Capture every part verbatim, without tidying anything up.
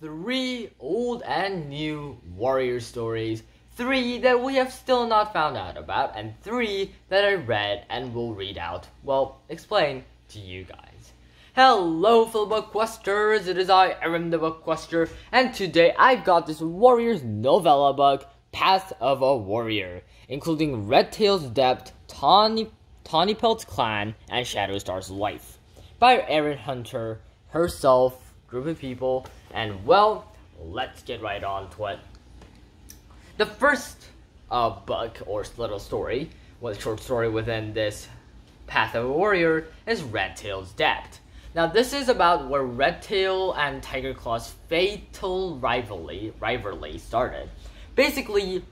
three old and new warrior stories, three that we have still not found out about, and three that I read and will read out, well, explain to you guys. Hello fellow BookQuesters, it is I, Erin the BookQuester, and today I've got this Warriors novella book, Path of a Warrior, including Redtail's Debt, Tawny, Tawnypelt's Clan, and Shadowstar's Life, by Erin Hunter, herself, group of people, and well, let's get right on to it. The first uh, book, or little story, well, short story within this Path of a Warrior, is Redtail's Debt. Now this is about where Redtail and Tigerclaw's fatal rivalry, rivalry started. Basically,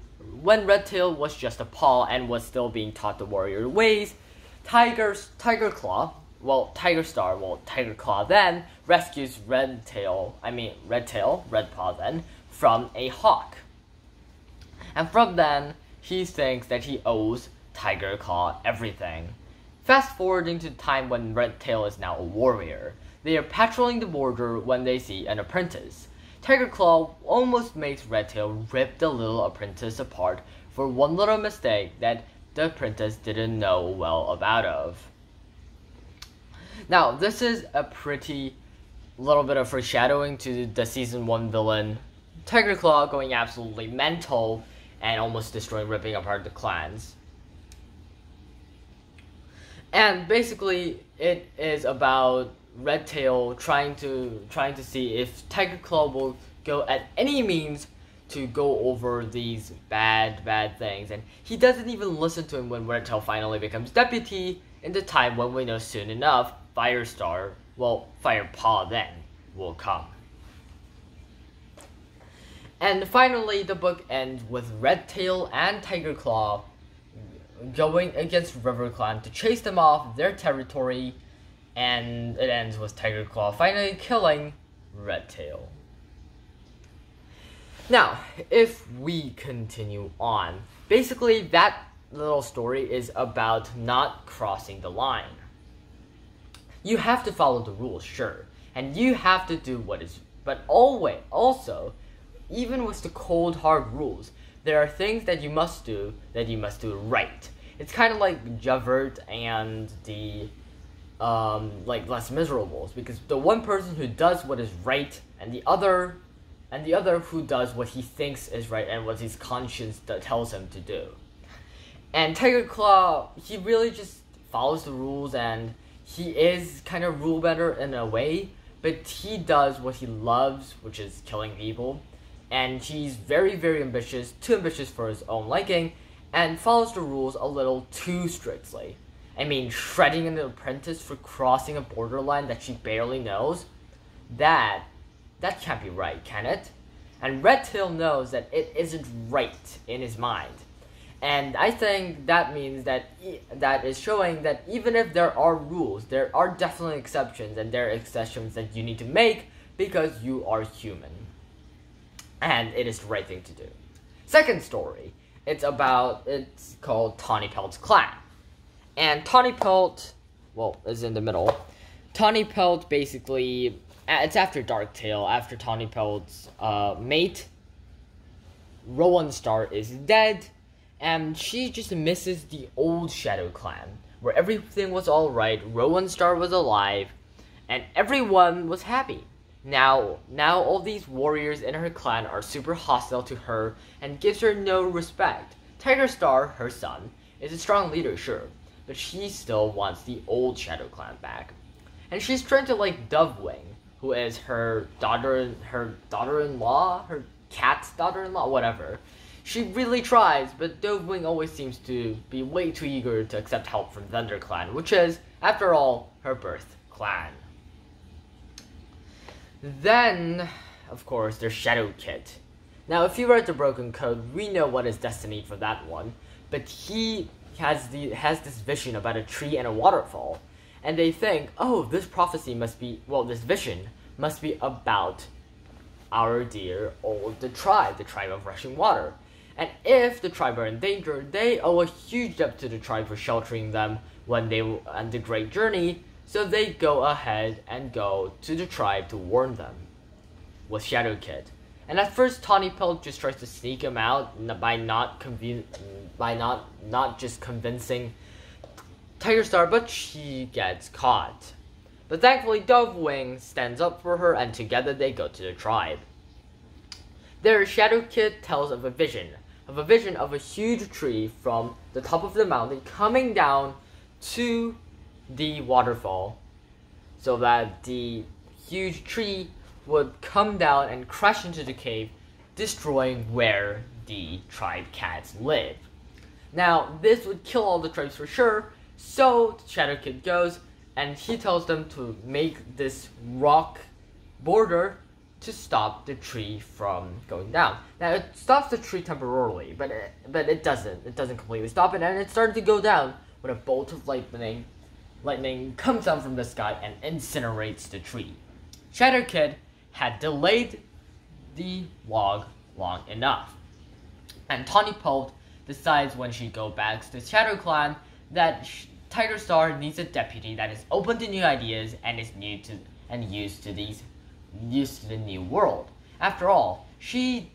when Redtail was just a paw and was still being taught the warrior ways, Tiger's, Tigerclaw, well, Tigerstar, well, Tigerclaw then, rescues Redtail, I mean, Redtail, Redpaw then, from a hawk. And from then, he thinks that he owes Tigerclaw everything. Fast forwarding to the time when Redtail is now a warrior. They are patrolling the border when they see an apprentice. Tigerclaw almost makes Redtail rip the little apprentice apart for one little mistake that the apprentice didn't know well about of. Now, this is a pretty little bit of foreshadowing to the season one villain, Tigerclaw, going absolutely mental and almost destroying, ripping apart the clans. And basically, it is about Redtail trying to trying to see if Tigerclaw will go at any means to go over these bad, bad things. And he doesn't even listen to him when Redtail finally becomes deputy in the time when we know soon enough Firestar, well, Firepaw then, will come. And finally, the book ends with Redtail and Tigerclaw going against Riverclan to chase them off their territory, and it ends with Tigerclaw finally killing Redtail. Now, if we continue on, basically that little story is about not crossing the line. You have to follow the rules, sure, and you have to do what is, but always, also, even with the cold hard rules, there are things that you must do that you must do right. It's kind of like Javert and the um, like Less Miserables, because the one person who does what is right, and the other, and the other who does what he thinks is right and what his conscience tells him to do. And Tigerclaw, he really just follows the rules, and he is kind of rule bender in a way, but he does what he loves, which is killing people. And he's very, very ambitious, too ambitious for his own liking, and follows the rules a little too strictly. I mean, shredding an apprentice for crossing a borderline that she barely knows? That, that can't be right, can it? And Redtail knows that it isn't right in his mind. And I think that means that e that is showing that even if there are rules, there are definitely exceptions, and there are exceptions that you need to make because you are human. And it is the right thing to do. Second story, it's about, it's called Tawnypelt's Clan. And Tawnypelt, well, is in the middle. Tawnypelt basically, it's after Darktail, after Tawnypelt's uh, mate, Rowanstar, is dead. And she just misses the old Shadow Clan, where everything was alright, Rowanstar was alive, and everyone was happy. Now, now all these warriors in her clan are super hostile to her and gives her no respect. Tigerstar, her son, is a strong leader, sure, but she still wants the old Shadow Clan back. And she's trying to like Dovewing, who is her daughter, her daughter-in-law, her cat's daughter-in-law, whatever. She really tries, but Dovewing always seems to be way too eager to accept help from ThunderClan, which is, after all, her birth clan. Then, of course, there's Shadowkit. Now, if you read The Broken Code, we know what is destiny for that one, but he has the has this vision about a tree and a waterfall, and they think, oh, this prophecy must be, well, this vision must be about our dear old the tribe, the tribe of rushing water. And if the tribe are in danger, they owe a huge debt to the tribe for sheltering them when they were on the great journey. So they go ahead and go to the tribe to warn them. was Shadowkit. And at first, Tawnypelt just tries to sneak him out by not conven by not not just convincing Tigerstar, but she gets caught. But thankfully, Dovewing stands up for her, and together they go to the tribe. There, Shadowkit tells of a vision, of a vision of a huge tree from the top of the mountain coming down to the waterfall, so that the huge tree would come down and crash into the cave, destroying where the tribe cats live. Now, this would kill all the tribes for sure, so Shadowkit goes, and he tells them to make this rock border to stop the tree from going down. Now, it stops the tree temporarily, but it, but it doesn't. It doesn't completely stop it, and it started to go down when a bolt of lightning, lightning comes down from the sky and incinerates the tree. Shadowkit had delayed the log long enough, and Tawnypelt decides when she goes back to ShadowClan that Tigerstar needs a deputy that is open to new ideas and is new to and used to these used to the new world. After all, she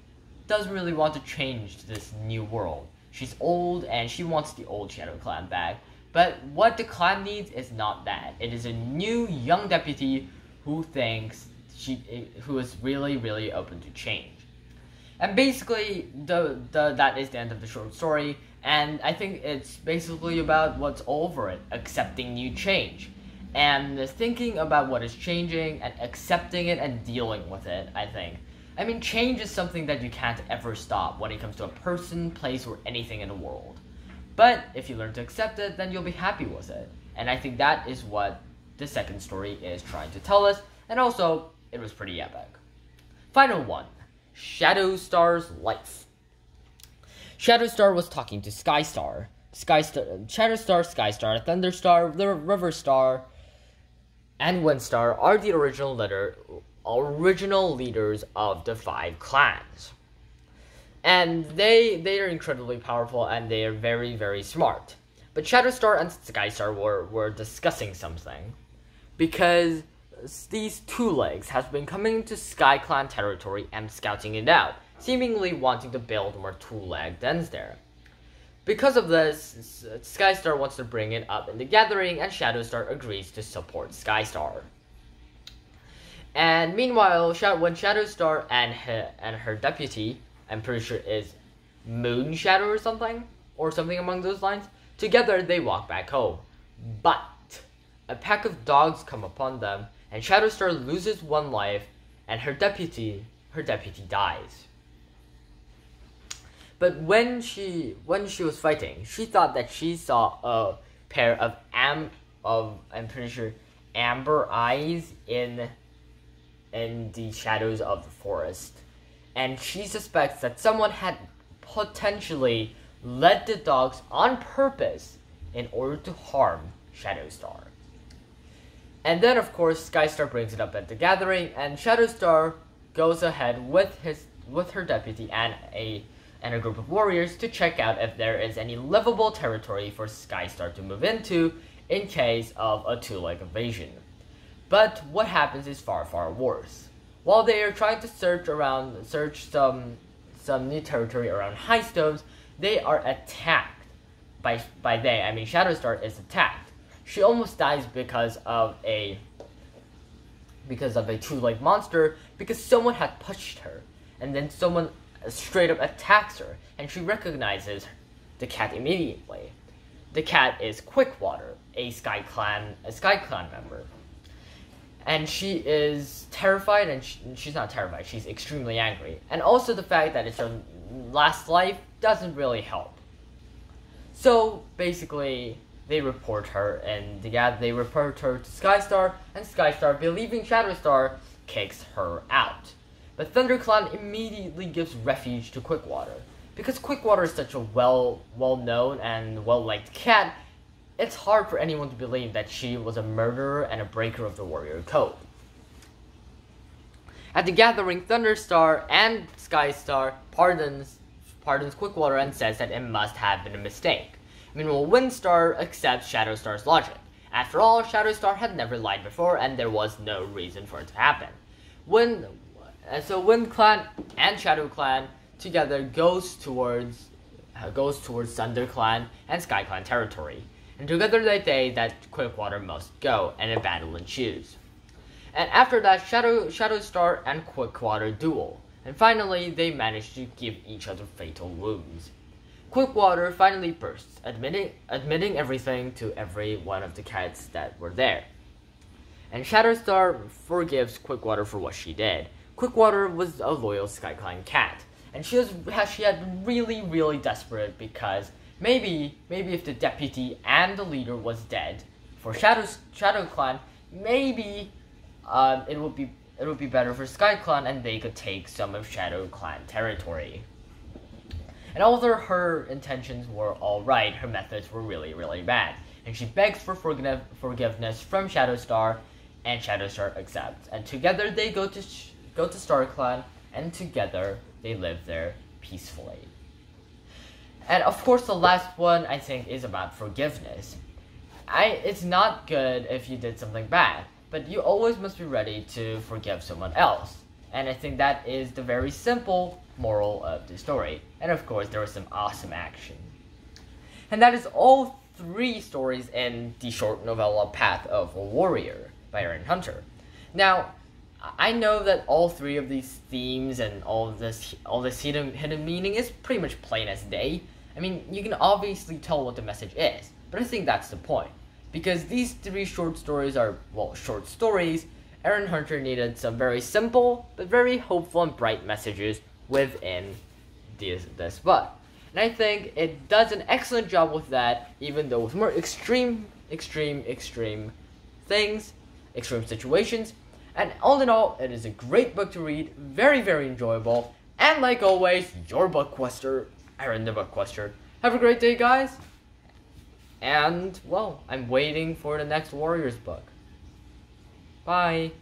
doesn't really want to change this new world. She's old and she wants the old ShadowClan back. But what the clan needs is not that. It is a new young deputy who thinks. She, who is really, really open to change. And basically, the, the, that is the end of the short story, and I think it's basically about what's over it, accepting new change, and thinking about what is changing, and accepting it and dealing with it, I think. I mean, change is something that you can't ever stop when it comes to a person, place, or anything in the world. But if you learn to accept it, then you'll be happy with it. And I think that is what the second story is trying to tell us, and also, it was pretty epic. Final one, Shadowstar's Life. Shadowstar was talking to Skystar. Skystar, Shadowstar, Skystar, Thunderstar, the Riverstar, and Windstar are the original leader, original leaders of the five clans. And they they are incredibly powerful and they are very, very smart. But Shadowstar and Skystar were, were discussing something, because these two legs have been coming to SkyClan territory and scouting it out, seemingly wanting to build more two-legged dens there. Because of this, Skystar wants to bring it up in the gathering, and Shadowstar agrees to support Skystar. And meanwhile, when Shadowstar and her, and her deputy, I'm pretty sure is Moonshadow or something, or something among those lines, together they walk back home. But a pack of dogs come upon them, and Shadowstar loses one life, and her deputy, her deputy dies. But when she, when she was fighting, she thought that she saw a pair of am, of I'm pretty sure, amber eyes in, in the shadows of the forest, and she suspects that someone had potentially led the dogs on purpose in order to harm Shadowstar. And then, of course, Skystar brings it up at the gathering, and Shadowstar goes ahead with his with her deputy and a and a group of warriors to check out if there is any livable territory for Skystar to move into in case of a two-leg invasion. But what happens is far, far worse. While they are trying to search around, search some some new territory around High Stones, they are attacked by by they. I mean, Shadowstar is attacked. She almost dies because of a because of a two-legged monster, because someone had pushed her, and then someone straight up attacks her, and she recognizes the cat immediately. The cat is Quickwater, a SkyClan a SkyClan member, and she is terrified, and she, she's not terrified, she's extremely angry, and also the fact that it's her last life doesn't really help. So basically, They report her, and yeah, they report her to Skystar, and Skystar, believing Shadowstar, kicks her out. But ThunderClan immediately gives refuge to Quickwater. Because Quickwater is such a well, well-known and well-liked cat, it's hard for anyone to believe that she was a murderer and a breaker of the warrior code. At the gathering, Thunderstar and Skystar pardons, pardons Quickwater and says that it must have been a mistake. Meanwhile, Windstar accepts Shadowstar's logic. After all, Shadowstar had never lied before, and there was no reason for it to happen. When, And so Wind Clan and Shadow Clan together goes towards uh, goes towards ThunderClan and SkyClan territory, and together they say that Quickwater must go, and a battle ensues. And after that, Shadow Shadowstar and Quickwater duel, and finally they manage to give each other fatal wounds. Quickwater finally bursts, admitting admitting everything to every one of the cats that were there. And Shadowstar forgives Quickwater for what she did. Quickwater was a loyal SkyClan cat, and she was she had been really really desperate, because maybe maybe if the deputy and the leader was dead for Shadow ShadowClan, maybe um, it would be it would be better for SkyClan, and they could take some of ShadowClan territory. And although her intentions were all right, her methods were really really bad, and she begs for forgive, forgiveness from Shadowstar, and Shadowstar accepts. And together they go to sh go to StarClan, and together they live there peacefully. And of course the last one I think is about forgiveness. I it's not good if you did something bad, but you always must be ready to forgive someone else. And I think that is the very simple moral of the story. And of course there was some awesome action. And that is all three stories in the short novella Path of a Warrior by Erin Hunter. Now, I know that all three of these themes and all of this, all this hidden, hidden meaning is pretty much plain as day. I mean, you can obviously tell what the message is, but I think that's the point. Because these three short stories are, well, short stories, Erin Hunter needed some very simple, but very hopeful and bright messages within this, this book. And I think it does an excellent job with that, even though with more extreme, extreme, extreme things, extreme situations. And all in all, it is a great book to read, very, very enjoyable, and like always, your BookQuester, Erin the BookQuester. Have a great day, guys, and, well, I'm waiting for the next Warriors book. Bye!